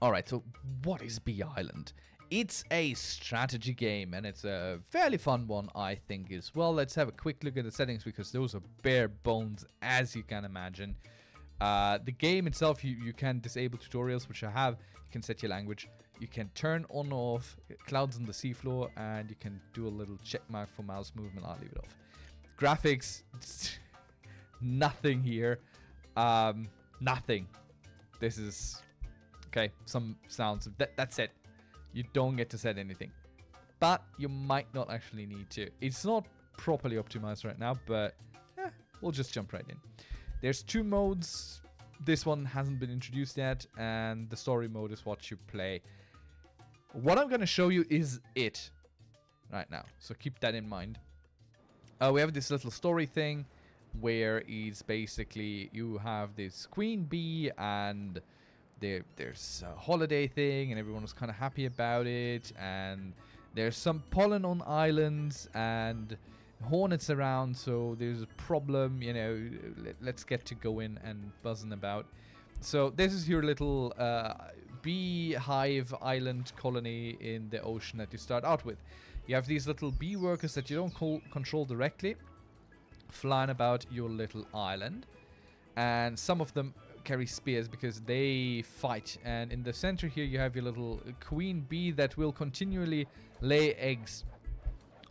Alright, so what is Bee Island? It's a strategy game, and it's a fairly fun one, I think, as well. Let's have a quick look at the settings, because those are bare bones, as you can imagine. The game itself, you can disable tutorials, which I have. You can set your language. You can turn on or off clouds on the seafloor, and you can do a little check mark for mouse movement. I'll leave it off. Graphics, nothing here. Nothing. This is... okay, some sounds. That's it. You don't get to set anything, but you might not actually need to. It's not properly optimized right now, but we'll just jump right in. There's two modes. This one hasn't been introduced yet, and the story mode is what you play. What I'm going to show you is it right now, so keep that in mind. We have this little story thing where it's basically you have this queen bee, and there's a holiday thing, and everyone was kind of happy about it, and there's some pollen on islands and hornets around, so there's a problem, you know, let's get to go in and buzzing about. So this is your little beehive island colony in the ocean that you start out with. You have these little bee workers that you don't control directly, flying about your little island, and some of them carry spears because they fight. And in the center here you have your little queen bee that will continually lay eggs,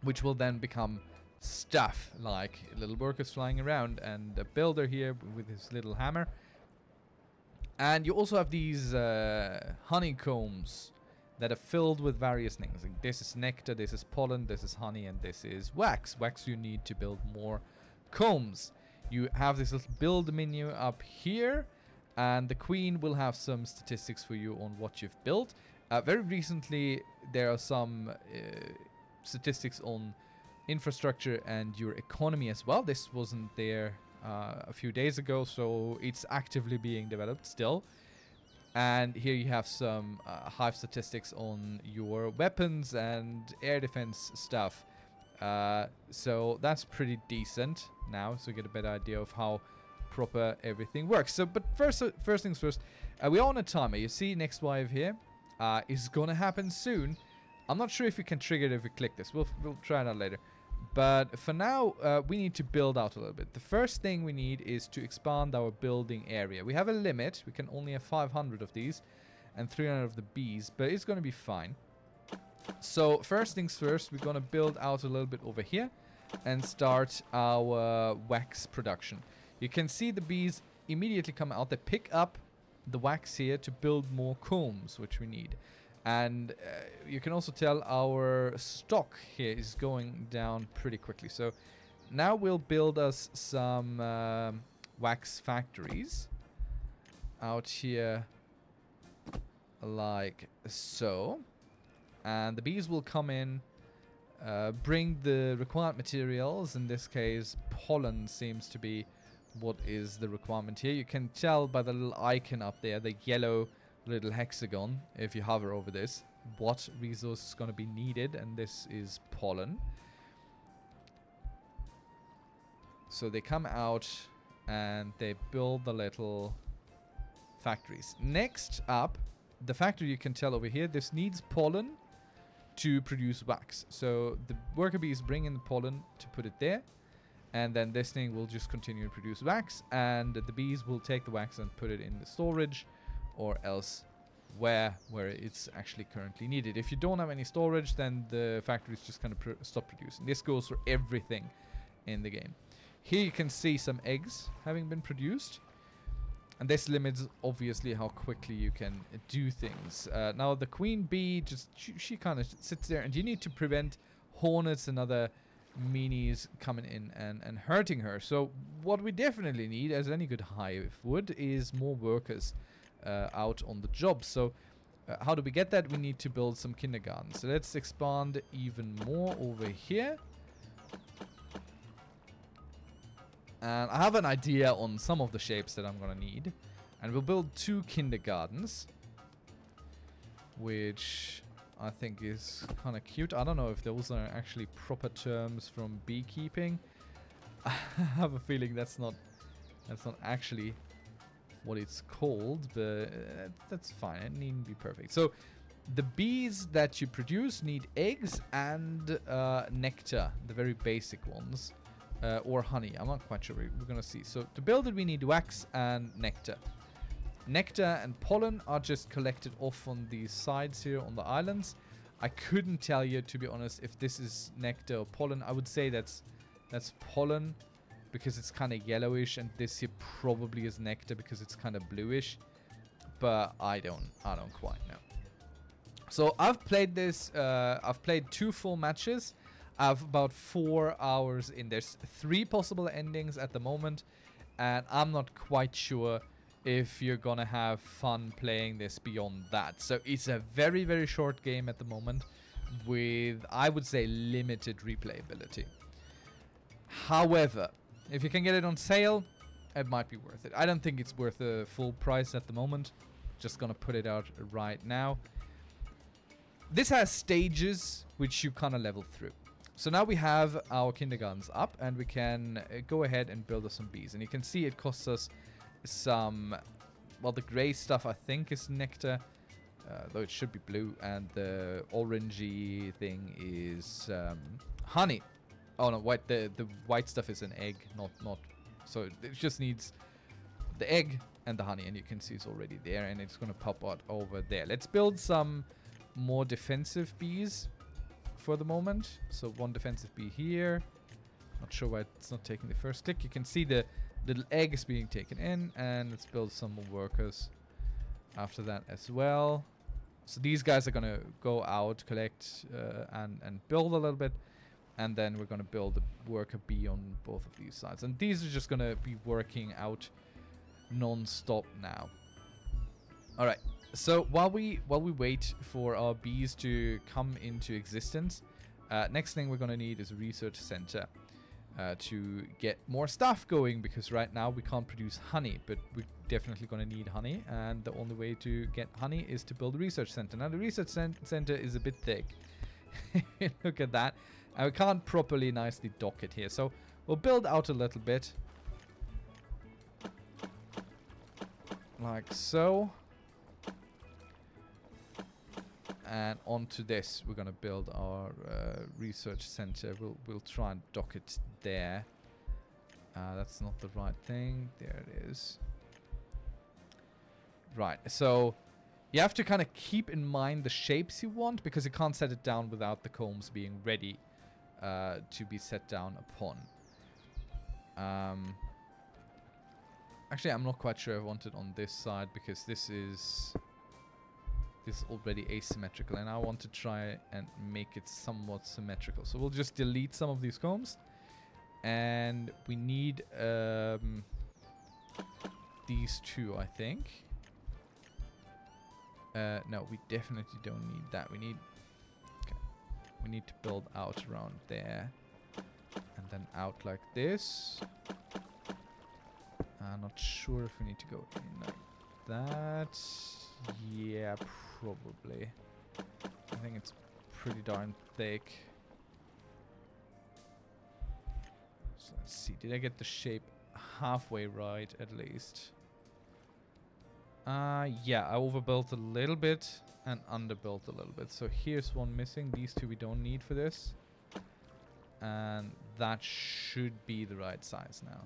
which will then become stuff, like little workers flying around, and the builder here with his little hammer. And you also have these honeycombs that are filled with various things. Like this is nectar, this is pollen, this is honey, and this is wax. Wax you need to build more combs. You have this little build menu up here, and the queen will have some statistics for you on what you've built. Very recently, there are some statistics on infrastructure and your economy as well. This wasn't there a few days ago, so it's actively being developed still. And here you have some hive statistics on your weapons and air defense stuff. So that's pretty decent now, so you get a better idea of how proper everything works. So, but first things first, we are on a timer. You see next wave here is gonna happen soon. I'm not sure if we can trigger it if we click this. We'll try it out later, but for now we need to build out a little bit. The first thing we need is to expand our building area. We have a limit. We can only have 500 of these and 300 of the bees, but it's gonna be fine. So first things first, we're going to build out a little bit over here and start our wax production. You can see the bees immediately come out. They pick up the wax here to build more combs, which we need. And you can also tell our stock here is going down pretty quickly. So now we'll build us some wax factories out here like so. And the bees will come in, bring the required materials. In this case, pollen seems to be what is the requirement here. You can tell by the little icon up there, the yellow little hexagon, if you hover over this, what resource is going to be needed. And this is pollen. So they come out and they build the little factories. Next up, the factory you can tell over here, this needs pollen to produce wax. So the worker bees bring in the pollen to put it there, and then this thing will just continue to produce wax, and the bees will take the wax and put it in the storage or else where it's actually currently needed. If you don't have any storage, then the factories just kind of stop producing. This goes for everything in the game. Here you can see some eggs having been produced, and this limits obviously how quickly you can do things. Now the queen bee just she kind of sits there, and you need to prevent hornets and other meanies coming in and hurting her. So what we definitely need, as any good hive would, is more workers out on the job. So how do we get that? We need to build some kindergartens. So let's expand even more over here. And I have an idea on some of the shapes that I'm going to need. And we'll build two kindergartens, which I think is kind of cute. I don't know if those are actually proper terms from beekeeping. I have a feeling that's not actually what it's called, but that's fine. It needn't be perfect. So the bees that you produce need eggs and nectar, the very basic ones, or honey. I'm not quite sure. We're going to see. So to build it, we need wax and nectar. Nectar and pollen are just collected off on these sides here on the islands. I couldn't tell you, to be honest, if this is nectar or pollen. I would say that's pollen because it's kind of yellowish, and this here probably is nectar because it's kind of bluish. But I don't quite know. So I've played this. I've played two full matches. I've about 4 hours in. There's 3 possible endings at the moment, and I'm not quite sure if you're gonna have fun playing this beyond that. So it's a very, very short game at the moment with, I would say, limited replayability. However, if you can get it on sale, it might be worth it. I don't think it's worth the full price at the moment. Just gonna put it out right now. This has stages which you kind of level through. So now we have our kindergartens up, and we can go ahead and build us some bees. And you can see it costs us some, well, the grey stuff I think is nectar, though it should be blue, and the orangey thing is honey. Oh no, white. The white stuff is an egg, not. So it just needs the egg and the honey, and you can see it's already there, and it's going to pop out over there. Let's build some more defensive bees for the moment. So one defensive bee here. Not sure why it's not taking the first click. You can see the little egg is being taken in, and let's build some more workers after that as well. So these guys are gonna go out, collect and build a little bit, and then we're gonna build a worker bee on both of these sides, and these are just gonna be working out non-stop now. All right. So while we wait for our bees to come into existence, next thing we're gonna need is a research center to get more stuff going, because right now we can't produce honey, but we're definitely gonna need honey, and the only way to get honey is to build a research center. Now the research center is a bit thick. Look at that, and we can't properly nicely dock it here, so we'll build out a little bit, like so. And onto this, we're going to build our research center. We'll try and dock it there. That's not the right thing. There it is. Right. So you have to kind of keep in mind the shapes you want, because you can't set it down without the combs being ready to be set down upon. Actually, I'm not quite sure I want it on this side, because this is already asymmetrical, and I want to try and make it somewhat symmetrical. So we'll just delete some of these combs, and we need these two, I think. No, we definitely don't need that. We need to build out around there, and then out like this. I'm not sure if we need to go in like that. Yeah, probably. I think it's pretty darn thick. So let's see. Did I get the shape halfway right, at least? Yeah, I overbuilt a little bit and underbuilt a little bit. So here's one missing. These two we don't need for this. And that should be the right size now.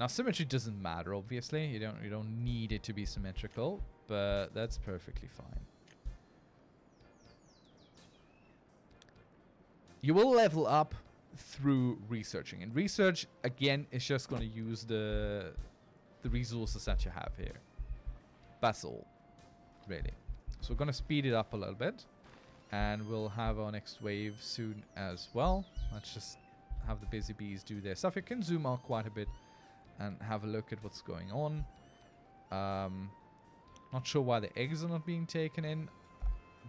Now symmetry doesn't matter, obviously. You don't need it to be symmetrical, but that's perfectly fine. You will level up through researching, and research again is just going to use the resources that you have here. That's all, really. So we're going to speed it up a little bit, and we'll have our next wave soon as well. Let's just have the busy bees do their stuff. You can zoom out quite a bit and have a look at what's going on. Not sure why the eggs are not being taken in,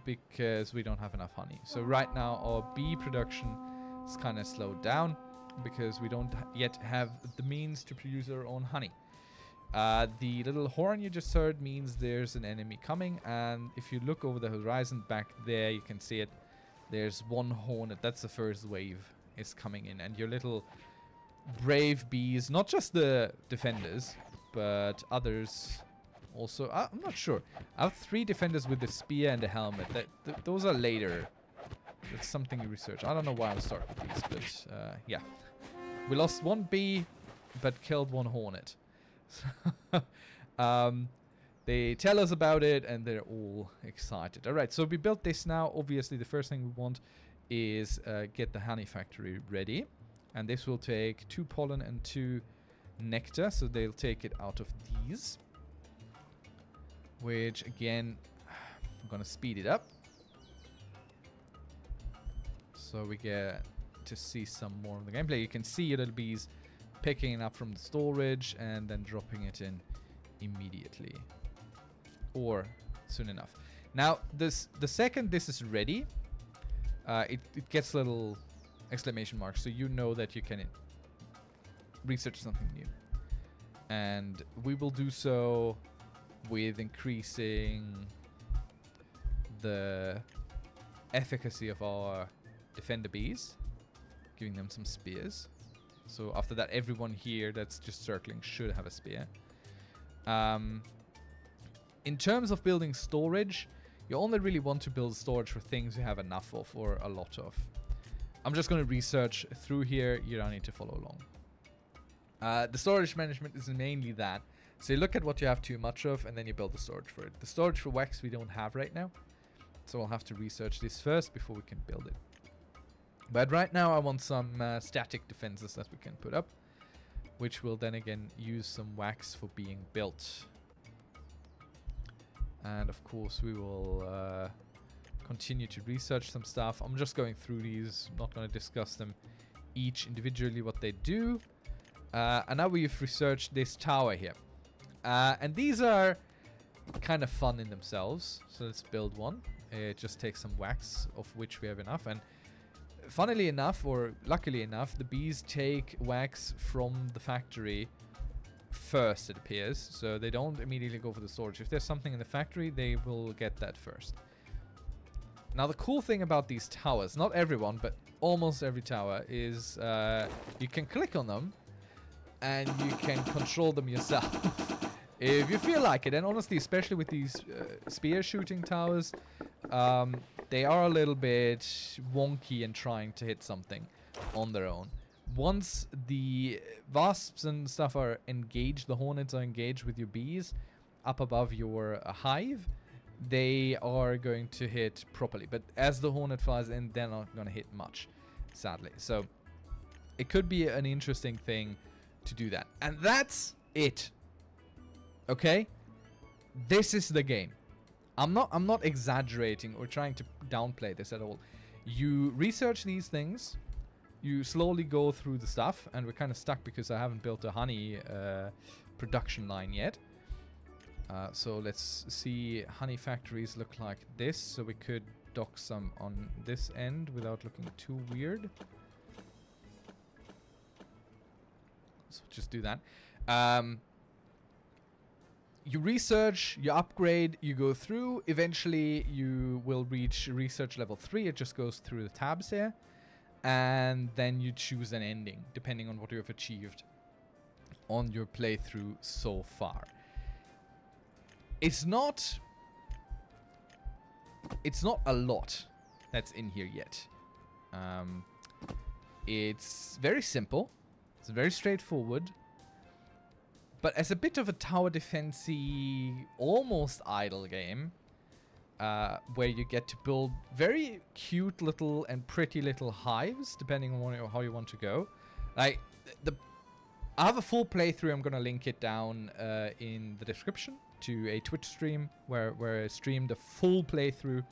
because we don't have enough honey. So right now our bee production is kind of slowed down, because we don't yet have the means to produce our own honey. The little horn you just heard means there's an enemy coming, and if you look over the horizon back there, you can see it. There's one hornet. That's the first wave is coming in, and your little brave bees, not just the defenders, but others also. I'm not sure. I have 3 defenders with the spear and the helmet. Those are later. That's something you research. I don't know why I'll start with these, but yeah. We lost 1 bee, but killed 1 hornet. So they tell us about it, and they're all excited. All right, so we built this now. Obviously, the first thing we want is get the honey factory ready. And this will take 2 pollen and 2 nectar. So they'll take it out of these. Which, again, I'm going to speed it up. So we get to see some more of the gameplay. You can see your little bees picking it up from the storage and then dropping it in immediately. Or soon enough. Now, the second this is ready, it gets little exclamation marks, so you know that you can research something new. And we will do so with increasing the efficacy of our defender bees, giving them some spears. So after that, everyone here that's just circling should have a spear. In terms of building storage, you only really want to build storage for things you have enough of or a lot of. I'm just going to research through here. You don't need to follow along. The storage management is mainly that. So you look at what you have too much of, and then you build the storage for it. The storage for wax we don't have right now. So we'll have to research this first before we can build it. But right now I want some static defenses that we can put up, which will then again use some wax for being built. And of course we will continue to research some stuff. I'm just going through these, not going to discuss them each individually, what they do. And now we've researched this tower here. And these are kind of fun in themselves. So let's build one. It just takes some wax, of which we have enough. And funnily enough, or luckily enough, the bees take wax from the factory first, it appears. So they don't immediately go for the storage. If there's something in the factory, they will get that first. Now, the cool thing about these towers, not everyone, but almost every tower, is you can click on them and you can control them yourself if you feel like it. And honestly, especially with these spear shooting towers, they are a little bit wonky in trying to hit something on their own. Once the wasps and stuff are engaged, the hornets are engaged with your bees up above your hive, they are going to hit properly. But as the hornet flies in, they're not going to hit much, sadly. So it could be an interesting thing to do that. And that's it. Okay? This is the game. I'm not exaggerating or trying to downplay this at all. You research these things. You slowly go through the stuff, and we're kind of stuck because I haven't built a honey production line yet. So let's see, honey factories look like this. So we could dock some on this end without looking too weird. So just do that. You research, you upgrade, you go through. Eventually, you will reach research level 3. It just goes through the tabs here. And then you choose an ending, depending on what you have achieved on your playthrough so far. It's not a lot that's in here yet. It's very simple. It's very straightforward. But as a bit of a tower defense-y, almost idle game, where you get to build very cute little and pretty little hives, depending on how you want to go. Like I have a full playthrough. I'm going to link it down in the description to a Twitch stream where I streamed a full playthrough.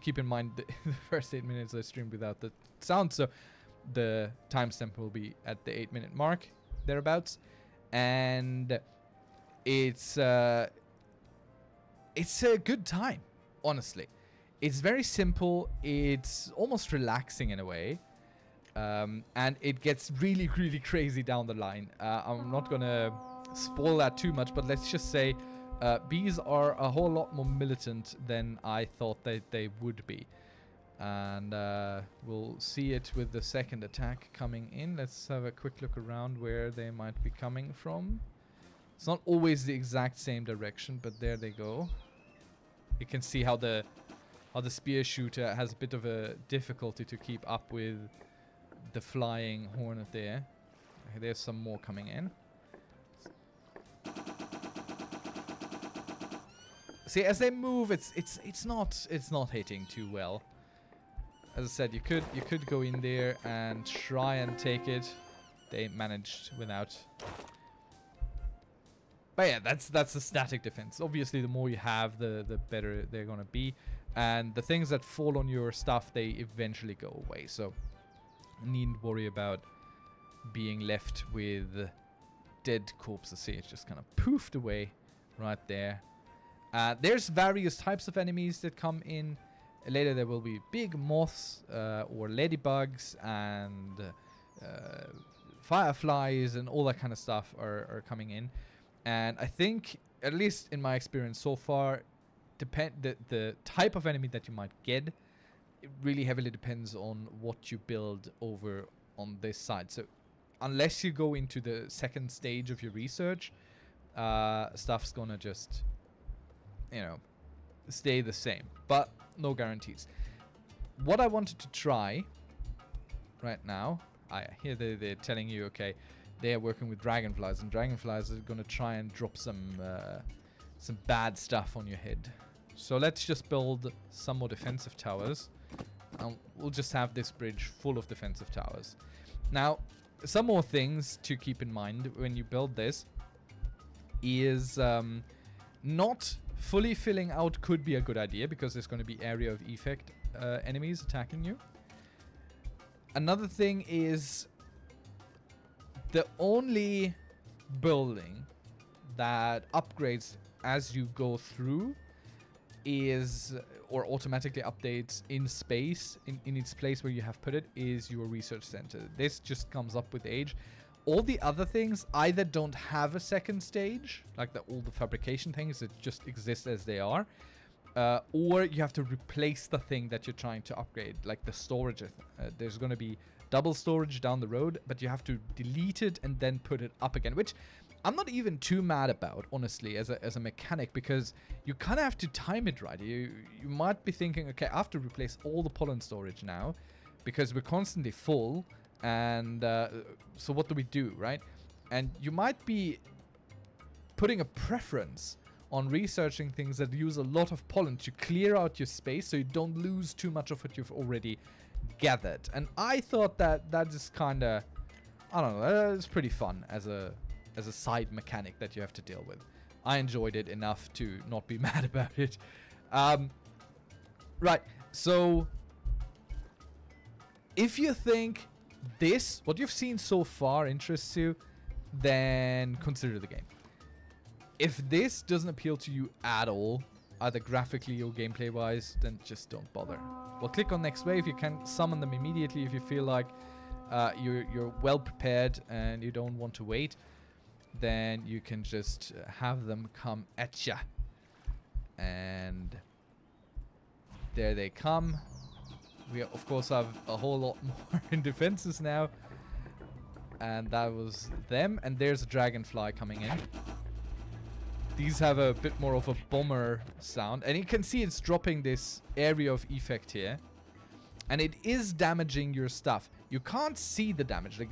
Keep in mind the first 8 minutes I streamed without the sound, so the timestamp will be at the 8-minute mark, thereabouts. And it's a good time, honestly. It's very simple. It's almost relaxing in a way. And it gets really, really crazy down the line. I'm not going to spoil that too much, but let's just say bees are a whole lot more militant than I thought that they would be. And we'll see it with the second attack coming in. Let's have a quick look around where they might be coming from. It's not always the exact same direction, but there they go. You can see how the spear shooter has a bit of a difficulty to keep up with the flying hornet there. Okay, there's some more coming in. See, as they move, it's not hitting too well. As I said, you could go in there and try and take it. They managed without. But yeah, that's a static defense. Obviously, the more you have, the better they're gonna be. And the things that fall on your stuff, they eventually go away. So you needn't worry about being left with dead corpses. See, it's just kind of poofed away right there. There's various types of enemies that come in. Later there will be big moths or ladybugs and fireflies and all that kind of stuff are coming in. And I think, at least in my experience so far, the type of enemy that you might get, it really heavily depends on what you build over on this side. So unless you go into the second stage of your research, stuff's gonna just, you know, stay the same. But no guarantees. What I wanted to try right now, I hear they're telling you, okay, they are working with dragonflies, and dragonflies are going to try and drop some bad stuff on your head. So let's just build some more defensive towers, and we'll just have this bridge full of defensive towers. Now, some more things to keep in mind when you build this is not fully filling out could be a good idea, because there's going to be area of effect enemies attacking you. Another thing is, the only building that upgrades as you go through is, or automatically updates in space, in its place where you have put it, is your research center. This just comes up with age. All the other things either don't have a second stage, like all the fabrication things that just exist as they are, or you have to replace the thing that you're trying to upgrade, like the storage. There's going to be double storage down the road, but you have to delete it and then put it up again, which I'm not even too mad about, honestly, as a mechanic, because you kind of have to time it right. You might be thinking, okay, I have to replace all the pollen storage now because we're constantly full, and so what do we do, right? And you might be putting a preference on researching things that use a lot of pollen to clear out your space so you don't lose too much of what you've already gathered. And I thought that is kind of, I don't know, it's pretty fun as a side mechanic that you have to deal with. I enjoyed it enough to not be mad about it. Right, so if you think this, what you've seen so far, interests you, then consider the game. If this doesn't appeal to you at all, either graphically or gameplay-wise, then just don't bother. Well, click on next wave. You can summon them immediately if you feel like you're well prepared and you don't want to wait. Then you can just have them come at ya. And there they come. We, of course, have a whole lot more in defenses now. And that was them. And there's a dragonfly coming in. These have a bit more of a bomber sound. And you can see it's dropping this area of effect here. And it is damaging your stuff. You can't see the damage. Like,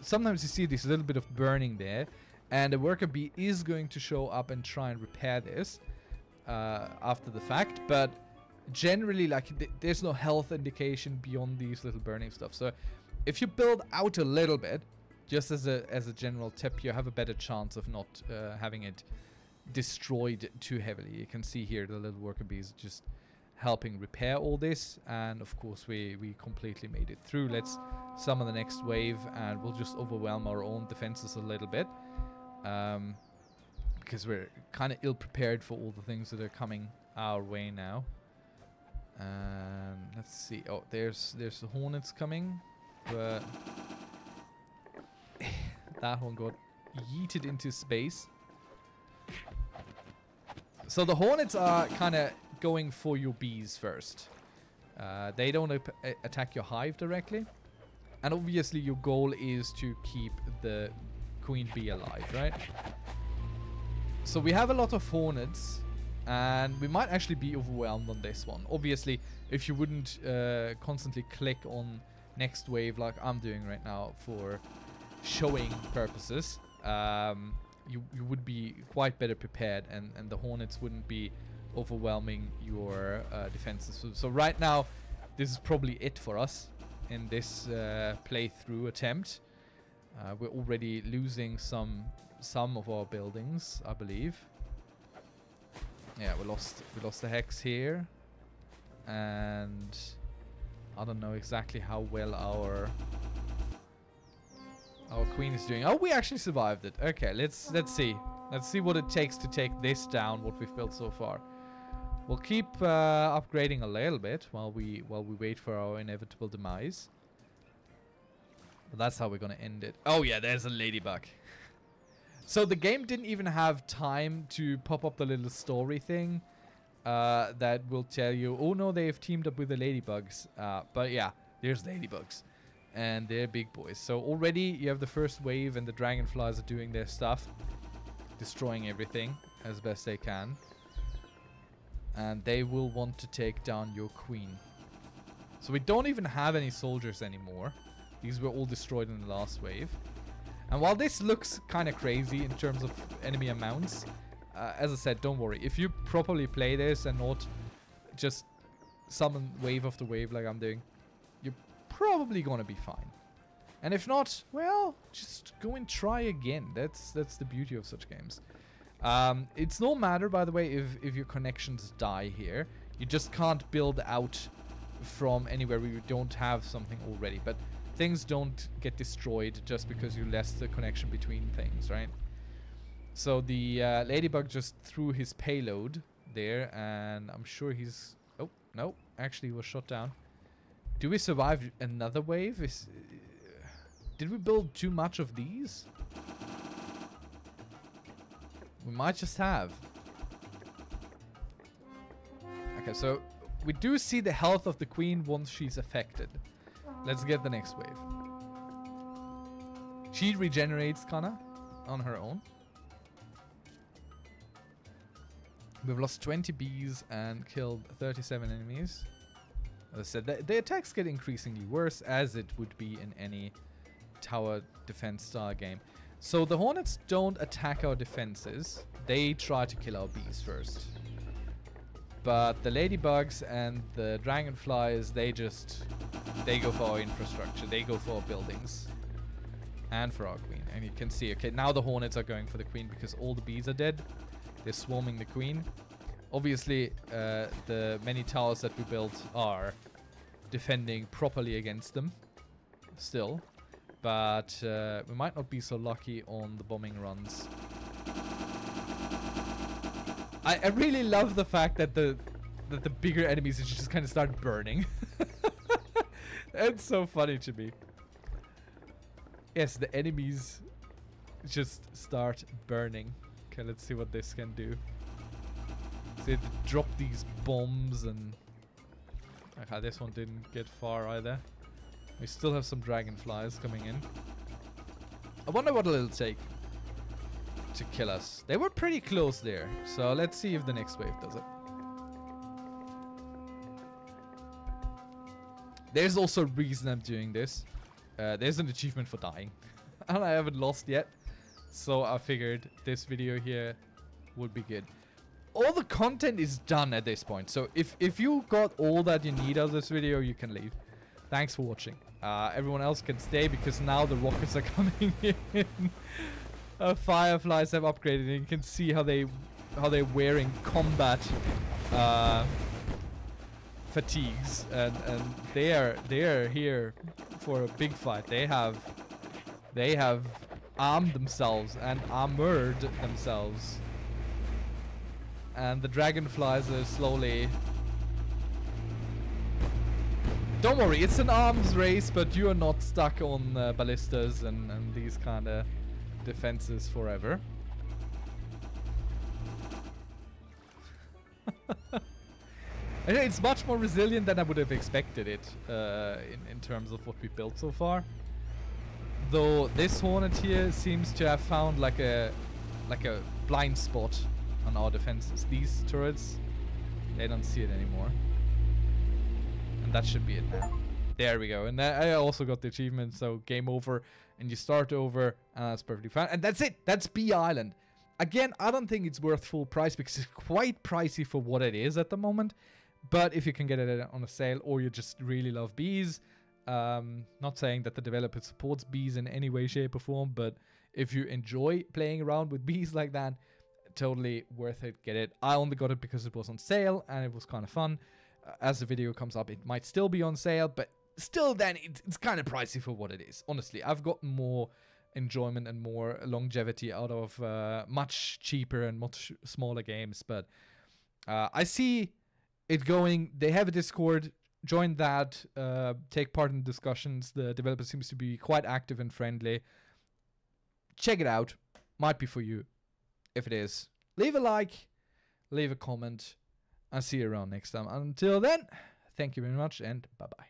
sometimes you see this little bit of burning there. And a worker bee is going to show up and try and repair this after the fact. But generally, like, there's no health indication beyond these little burning stuff. So if you build out a little bit, just as a general tip, you have a better chance of not having it destroyed too heavily. You can see here the little worker bees just helping repair all this, and of course we completely made it through. Let's summon the next wave, and we'll just overwhelm our own defenses a little bit, because we're kind of ill prepared for all the things that are coming our way now. And let's see. Oh, there's the hornets coming, but that one got yeeted into space. So the hornets are kind of going for your bees first. They don't attack your hive directly. And obviously your goal is to keep the queen bee alive, right? So we have a lot of hornets, and we might actually be overwhelmed on this one. Obviously, if you wouldn't constantly click on next wave like I'm doing right now for showing purposes, you would be quite better prepared, and the hornets wouldn't be overwhelming your defenses. So right now, this is probably it for us in this playthrough attempt. We're already losing some of our buildings, I believe. Yeah, we lost the hex here, and I don't know exactly how well our queen is doing. Oh, we actually survived it. Okay, let's see what it takes to take this down. What we've built so far. We'll keep upgrading a little bit while we wait for our inevitable demise. But that's how we're gonna end it. Oh yeah, there's a ladybug. So the game didn't even have time to pop up the little story thing that will tell you, oh no, they've teamed up with the ladybugs. But yeah, there's ladybugs. And they're big boys. So already you have the first wave and the dragonflies are doing their stuff. Destroying everything as best they can. And they will want to take down your queen. So we don't even have any soldiers anymore. These were all destroyed in the last wave. And while this looks kind of crazy in terms of enemy amounts, as I said, don't worry. If you properly play this and not just summon wave after wave like I'm doing, you're probably going to be fine. And if not, well, just go and try again. That's the beauty of such games. It's no matter, by the way, if your connections die here. You just can't build out from anywhere where you don't have something already. But things don't get destroyed just because you lost the connection between things, right? So the ladybug just threw his payload there, and I'm sure he's... Oh, no. Actually, he was shot down. Do we survive another wave? Did we build too much of these? We might just have. Okay, so we do see the health of the queen once she's affected. Let's get the next wave. She regenerates kinda on her own. We've lost 20 bees and killed 37 enemies. As I said, the attacks get increasingly worse, as it would be in any tower defense style game. So the hornets don't attack our defenses. They try to kill our bees first. But the ladybugs and the dragonflies, they go for our infrastructure. They go for our buildings. And for our queen. And you can see, okay, now the hornets are going for the queen because all the bees are dead. They're swarming the queen. Obviously, the many towers that we built are defending properly against them. Still. But we might not be so lucky on the bombing runs. I really love the fact that the bigger enemies just kind of start burning. It's so funny to me. Yes, the enemies just start burning. Okay, let's see what this can do. So they drop these bombs and... Okay, this one didn't get far either. We still have some dragonflies coming in. I wonder what it'll take to kill us. They were pretty close there. So let's see if the next wave does it. There's also a reason I'm doing this. There's an achievement for dying. And I haven't lost yet. So I figured this video here would be good. All the content is done at this point. So if you got all that you need out of this video, you can leave. Thanks for watching. Everyone else can stay because now the rockets are coming in. Fireflies have upgraded and you can see how they're wearing combat fatigues, and they are here for a big fight. They have armed themselves and armored themselves, and the dragonflies are slowly... Don't worry, it's an arms race, but you are not stuck on ballistas and these kind of defenses forever. It's much more resilient than I would have expected it in terms of what we built so far. Though this Hornet here seems to have found like a blind spot on our defenses. These turrets, they don't see it anymore. And that should be it now. There we go. And I also got the achievement, so game over and you start over, and that's perfectly fine. And that's it. That's Bee Island. Again, I don't think it's worth full price because it's quite pricey for what it is at the moment. But if you can get it on a sale or you just really love bees, not saying that the developer supports bees in any way, shape or form, but if you enjoy playing around with bees like that, totally worth it. Get it. I only got it because it was on sale and it was kind of fun. As the video comes up, it might still be on sale, but still then it's kind of pricey for what it is. Honestly, I've gotten more enjoyment and more longevity out of much cheaper and much smaller games, but I see it going. They have a Discord. Join that, take part in discussions. The developer seems to be quite active and friendly. Check it out. Might be for you. If it is, leave a like, leave a comment. I'll see you around next time. Until then, thank you very much and bye-bye.